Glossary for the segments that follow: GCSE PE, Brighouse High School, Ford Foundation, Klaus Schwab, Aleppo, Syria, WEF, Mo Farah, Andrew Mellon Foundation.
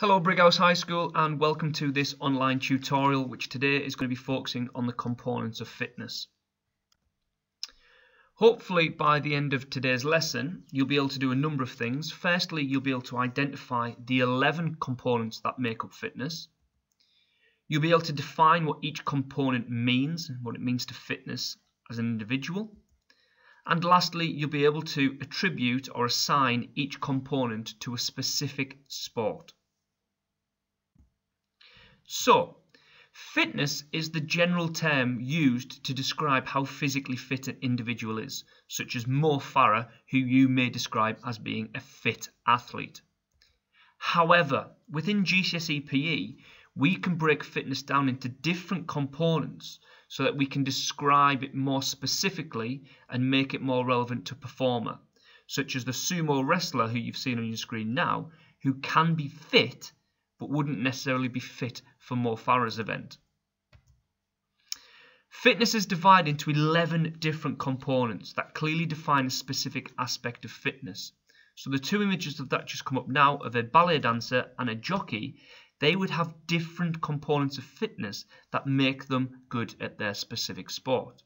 Hello Brighouse High School, and welcome to this online tutorial, which today is going to be focusing on the components of fitness. Hopefully by the end of today's lesson you'll be able to do a number of things. Firstly, you'll be able to identify the 11 components that make up fitness. You'll be able to define what each component means, what it means to fitness as an individual. And lastly, you'll be able to attribute or assign each component to a specific sport. So, fitness is the general term used to describe how physically fit an individual is, such as Mo Farah, who you may describe as being a fit athlete. However, within GCSE PE, we can break fitness down into different components so that we can describe it more specifically and make it more relevant to performer, such as the sumo wrestler who you've seen on your screen now, who can be fit but wouldn't necessarily be fit for Mo Farah's event. Fitness is divided into 11 different components that clearly define a specific aspect of fitness. So the two images of that just come up now of a ballet dancer and a jockey. They would have different components of fitness that make them good at their specific sport.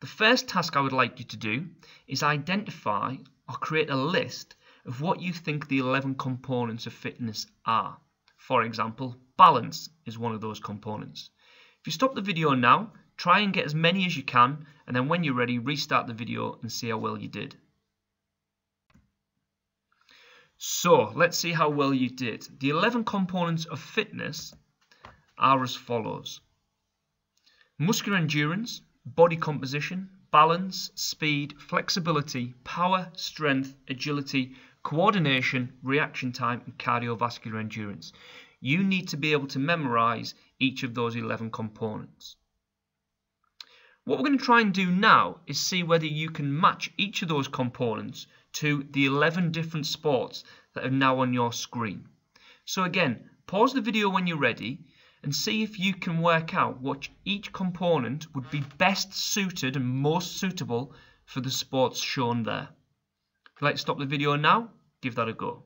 The first task I would like you to do is identify or create a list of what you think the 11 components of fitness are. For example, balance is one of those components. If you stop the video now, try and get as many as you can, and then when you're ready, restart the video and see how well you did. So, let's see how well you did. The 11 components of fitness are as follows: muscular endurance, body composition, balance, speed, flexibility, power, strength, agility, coordination, reaction time, and cardiovascular endurance. You need to be able to memorize each of those 11 components. What we're going to try and do now is see whether you can match each of those components to the 11 different sports that are now on your screen. So again, pause the video when you're ready and see if you can work out what each component would be best suited and most suitable for the sports shown there. If you'd like to stop the video now, give that a go.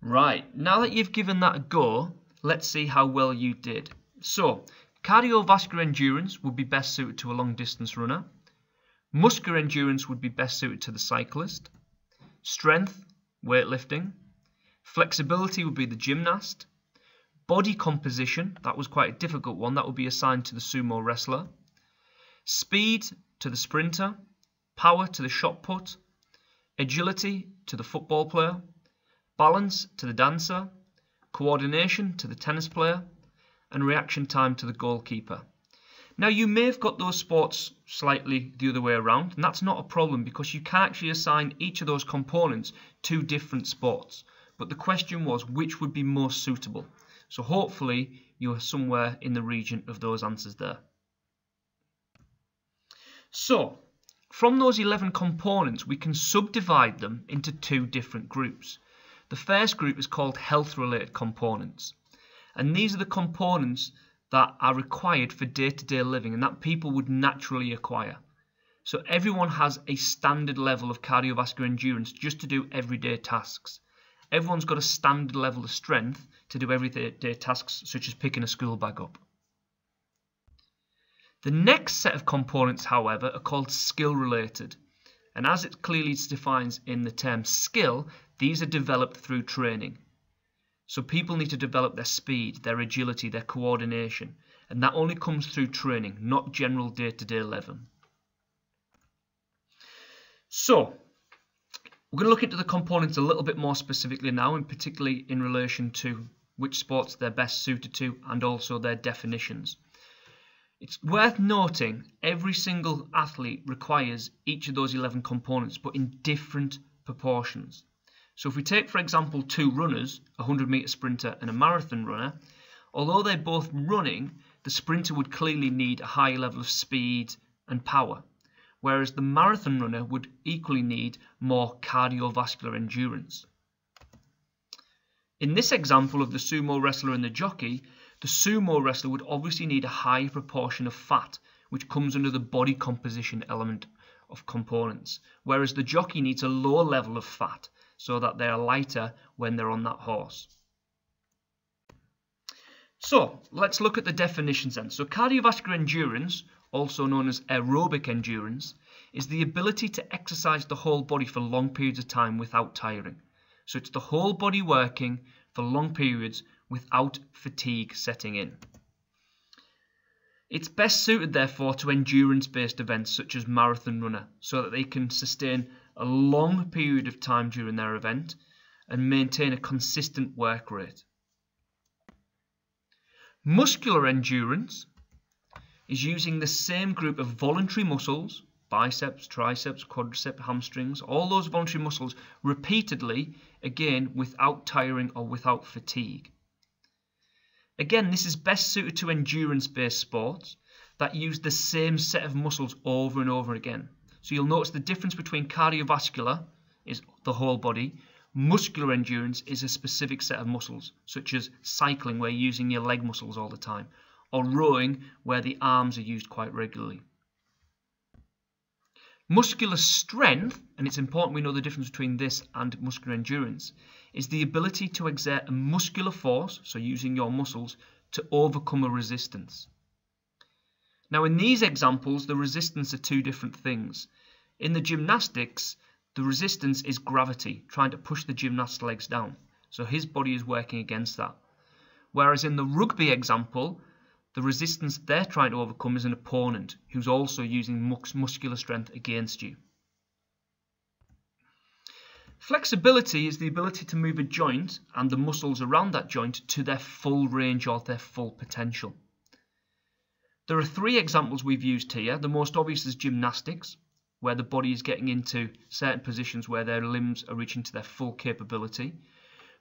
Right, now that you've given that a go, let's see how well you did. So, cardiovascular endurance would be best suited to a long distance runner. Muscular endurance would be best suited to the cyclist. Strength, weightlifting. Flexibility would be the gymnast. Body composition, that was quite a difficult one, that would be assigned to the sumo wrestler. Speed to the sprinter. Power to the shot put. Agility to the football player. Balance to the dancer. Coordination to the tennis player. And reaction time to the goalkeeper. Now, you may have got those sports slightly the other way around, and that's not a problem because you can actually assign each of those components to different sports. But the question was which would be most suitable. So hopefully you're somewhere in the region of those answers there. So from those 11 components, we can subdivide them into two different groups. The first group is called health-related components. And these are the components that are required for day-to-day living and that people would naturally acquire. So everyone has a standard level of cardiovascular endurance just to do everyday tasks. Everyone's got a standard level of strength to do everyday tasks, such as picking a school bag up. The next set of components, however, are called skill-related. And as it clearly defines in the term skill, these are developed through training. So people need to develop their speed, their agility, their coordination. And that only comes through training, not general day-to-day living. So, we're going to look into the components a little bit more specifically now, and particularly in relation to which sports they're best suited to and also their definitions. It's worth noting every single athlete requires each of those 11 components, but in different proportions. So if we take, for example, two runners, a 100-metre sprinter and a marathon runner, although they're both running, the sprinter would clearly need a high level of speed and power, whereas the marathon runner would equally need more cardiovascular endurance. In this example of the sumo wrestler and the jockey, the sumo wrestler would obviously need a high proportion of fat, which comes under the body composition element of components, whereas the jockey needs a low level of fat, so that they are lighter when they're on that horse. So let's look at the definitions then. So cardiovascular endurance, also known as aerobic endurance, is the ability to exercise the whole body for long periods of time without tiring. So it's the whole body working for long periods without fatigue setting in. It's best suited therefore to endurance-based events such as marathon runner, so that they can sustain a long period of time during their event and maintain a consistent work rate. Muscular endurance is using the same group of voluntary muscles, biceps, triceps, quadriceps, hamstrings, all those voluntary muscles repeatedly, again without tiring or without fatigue. Again, this is best suited to endurance-based sports that use the same set of muscles over and over again. So you'll notice the difference between cardiovascular is the whole body, muscular endurance is a specific set of muscles, such as cycling where you're using your leg muscles all the time, or rowing where the arms are used quite regularly. Muscular strength, and it's important we know the difference between this and muscular endurance, is the ability to exert a muscular force, so using your muscles, to overcome a resistance. Now in these examples, the resistance are two different things. In the gymnastics, the resistance is gravity, trying to push the gymnast's legs down. So his body is working against that. Whereas in the rugby example, the resistance they're trying to overcome is an opponent who's also using muscular strength against you. Flexibility is the ability to move a joint and the muscles around that joint to their full range or their full potential. There are three examples we've used here. The most obvious is gymnastics, where the body is getting into certain positions where their limbs are reaching to their full capability.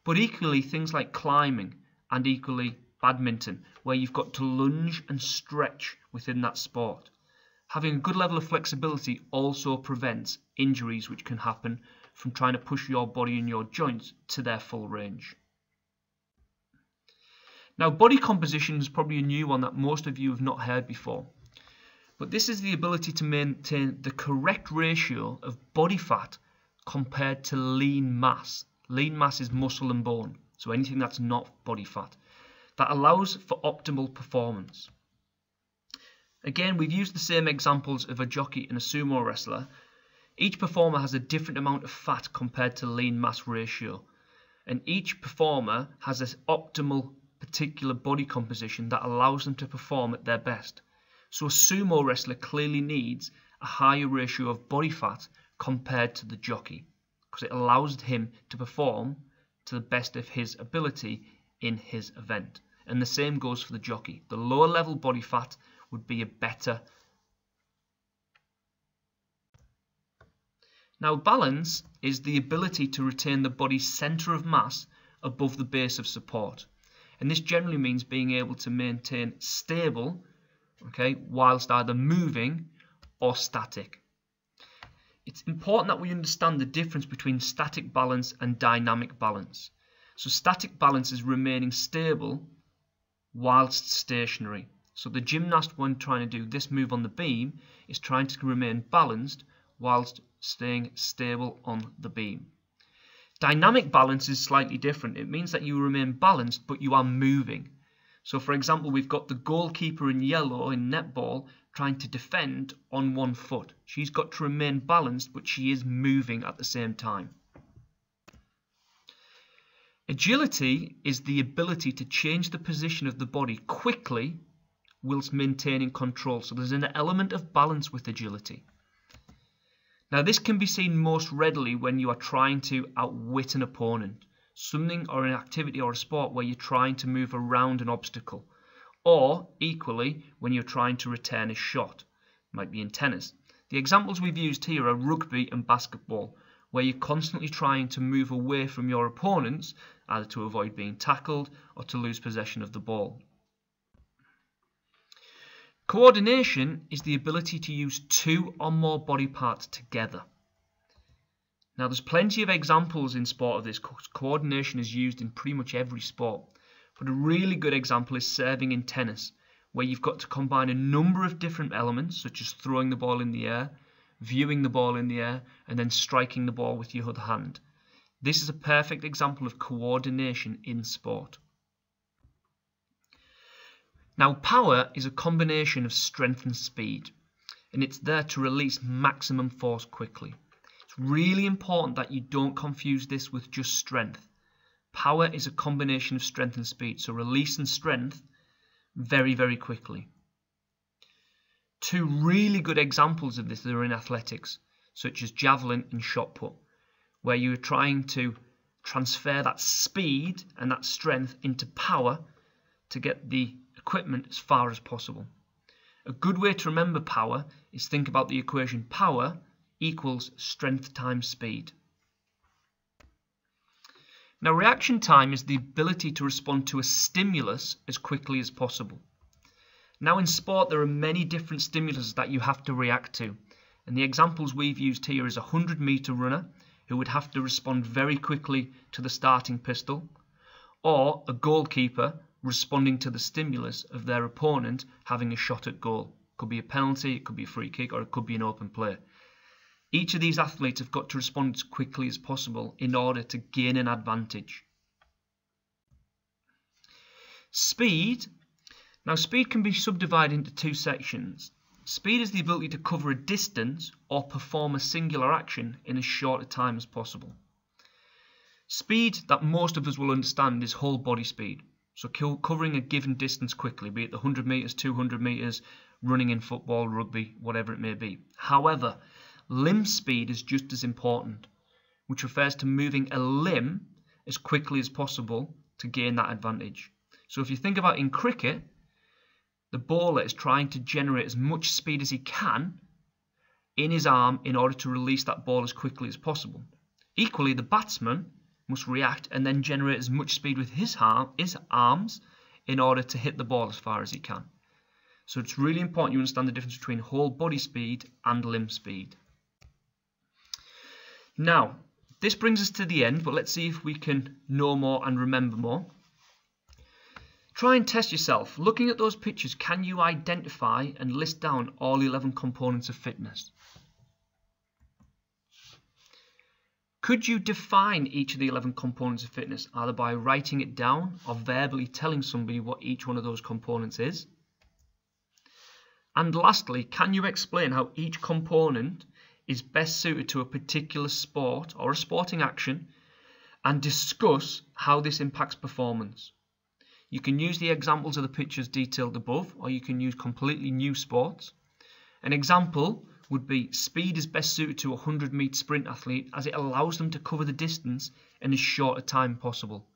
But equally, things like climbing and equally badminton, where you've got to lunge and stretch within that sport. Having a good level of flexibility also prevents injuries which can happen from trying to push your body and your joints to their full range. Now, body composition is probably a new one that most of you have not heard before, but this is the ability to maintain the correct ratio of body fat compared to lean mass. Lean mass is muscle and bone, so anything that's not body fat. That allows for optimal performance. Again, we've used the same examples of a jockey and a sumo wrestler. Each performer has a different amount of fat compared to lean mass ratio, and each performer has an optimal particular body composition that allows them to perform at their best. So a sumo wrestler clearly needs a higher ratio of body fat compared to the jockey, because it allows him to perform to the best of his ability in his event. And the same goes for the jockey. The lower level body fat would be a better. Now balance is the ability to retain the body's centre of mass above the base of support. And this generally means being able to maintain stable, whilst either moving or static. It's important that we understand the difference between static balance and dynamic balance. So static balance is remaining stable whilst stationary. So the gymnast, when trying to do this move on the beam, is trying to remain balanced whilst staying stable on the beam. Dynamic balance is slightly different. It means that you remain balanced, but you are moving. So for example, we've got the goalkeeper in yellow in netball trying to defend on one foot. She's got to remain balanced, but she is moving at the same time. Agility is the ability to change the position of the body quickly whilst maintaining control. So there's an element of balance with agility. Now this can be seen most readily when you are trying to outwit an opponent, something or an activity or a sport where you're trying to move around an obstacle, or equally when you're trying to return a shot. It might be in tennis. The examples we've used here are rugby and basketball, where you're constantly trying to move away from your opponents, either to avoid being tackled or to lose possession of the ball. Coordination is the ability to use two or more body parts together. Now there's plenty of examples in sport of this. Coordination is used in pretty much every sport, but a really good example is serving in tennis, where you've got to combine a number of different elements, such as throwing the ball in the air, viewing the ball in the air, and then striking the ball with your other hand. This is a perfect example of coordination in sport. Now, power is a combination of strength and speed, and it's there to release maximum force quickly. It's really important that you don't confuse this with just strength. Power is a combination of strength and speed, so release and strength very, very quickly. Two really good examples of this are in athletics, such as javelin and shot put, where you are trying to transfer that speed and that strength into power to get the equipment as far as possible. A good way to remember power is think about the equation power equals strength times speed. Now, reaction time is the ability to respond to a stimulus as quickly as possible. Now, in sport, there are many different stimulus that you have to react to, and the examples we've used here is a 100-meter runner who would have to respond very quickly to the starting pistol, or a goalkeeper responding to the stimulus of their opponent having a shot at goal. It could be a penalty, it could be a free kick, or it could be an open play. Each of these athletes have got to respond as quickly as possible in order to gain an advantage. Speed. Now, speed can be subdivided into two sections. Speed is the ability to cover a distance or perform a singular action in as short a time as possible. Speed that most of us will understand is whole body speed. So covering a given distance quickly, be it the 100 metres, 200 metres, running in football, rugby, whatever it may be. However, limb speed is just as important, which refers to moving a limb as quickly as possible to gain that advantage. So if you think about in cricket, the bowler is trying to generate as much speed as he can in his arm in order to release that ball as quickly as possible. Equally, the batsman must react and then generate as much speed with his arms in order to hit the ball as far as he can. So it's really important you understand the difference between whole body speed and limb speed. Now, this brings us to the end, but let's see if we can know more and remember more. Try and test yourself. Looking at those pictures, can you identify and list down all 11 components of fitness? Could you define each of the 11 components of fitness, either by writing it down or verbally telling somebody what each one of those components is? And lastly, can you explain how each component is best suited to a particular sport or a sporting action and discuss how this impacts performance? You can use the examples of the pictures detailed above, or you can use completely new sports. An example would be speed is best suited to a 100-metre sprint athlete as it allows them to cover the distance in as short a time possible.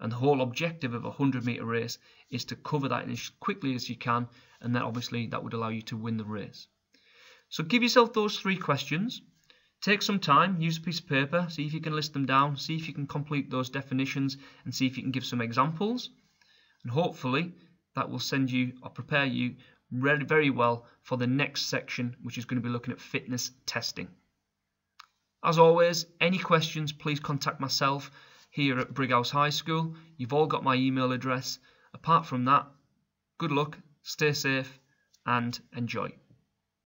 And the whole objective of a 100-metre race is to cover that as quickly as you can, and then obviously that would allow you to win the race. So give yourself those three questions. Take some time, use a piece of paper, see if you can list them down, see if you can complete those definitions, and see if you can give some examples. And hopefully that will send you or prepare you very well for the next section, which is going to be looking at fitness testing. As always, any questions, please contact myself here at Brighouse High School. You've all got my email address. Apart from that, good luck, stay safe and enjoy.